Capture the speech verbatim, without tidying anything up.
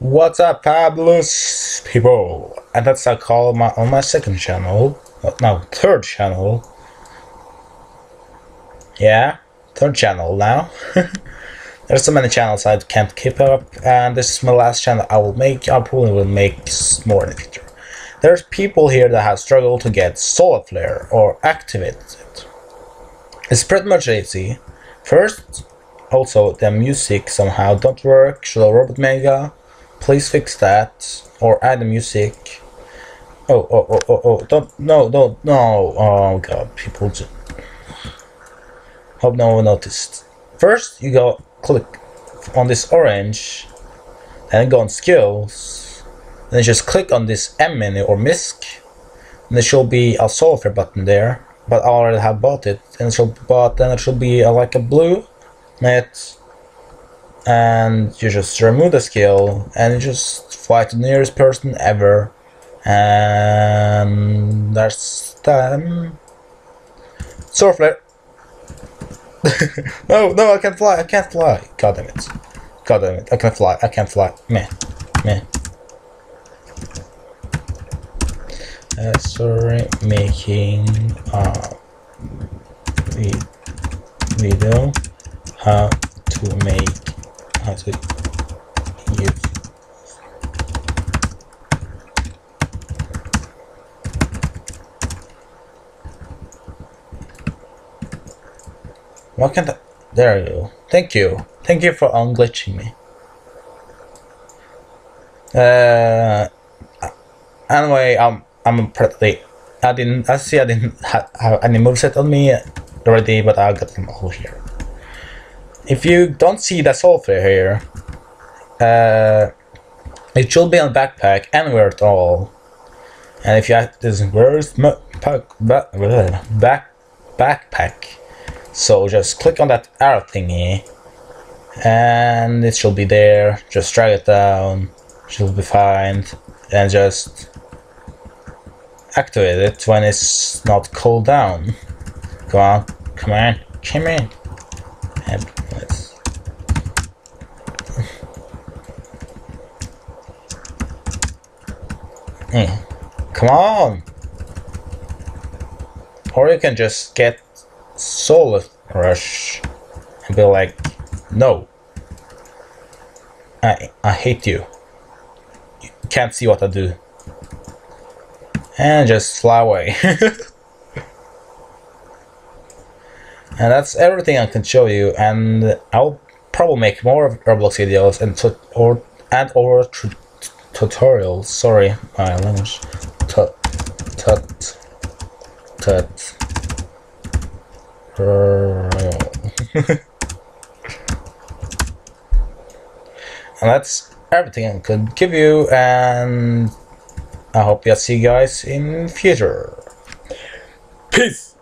What's up, Pablo's people? And that's I call my on my second channel. No, third channel. Yeah, third channel now. There's so many channels I can't keep up, and this is my last channel I will make. I probably will make more in the future. There's people here that have struggled to get Solar Flare or activate it. It's pretty much easy. First, also the music somehow don't work. So Robot Mega, please fix that or add the music. Oh oh oh oh oh! Don't no no no! Oh god, people do. Hope no one noticed. First, you go click on this orange, then go on skills, then just click on this M menu or misc, and there should be a Solar Flare button there. But I already have bought it, and it should but then it should be a, like a blue net. And you just remove the skill and you just fly to the nearest person ever, and that's time. Solar Flare. no, no, I can't fly. I can't fly. God damn it! God damn it! I can't fly. I can't fly. Meh, meh. Uh, sorry, making a video how to make. How to use Why can't I? There you go. Thank you. Thank you for unglitching me. Uh. Anyway, I'm I'm pretty. I didn't. I see. I didn't have, have any moveset on me already, but I got them all here. If you don't see the Solar Flare here, uh, it should be on backpack anywhere at all. And if you have this, where's my pack, back, back, backpack? So just click on that arrow thingy, and it should be there. Just drag it down, it should be fine, and just activate it when it's not cooled down. Come on, come on, come in. And let's mm. Come on! Or you can just get Solar Rush and be like, no, I, I hate you. You can't see what I do. And just fly away. And that's everything I can show you, and I'll probably make more Roblox videos and tut or and or tutorials. Sorry, my language. Tut tut tut. And that's everything I could give you, and I hope I'll see you guys in future. Peace.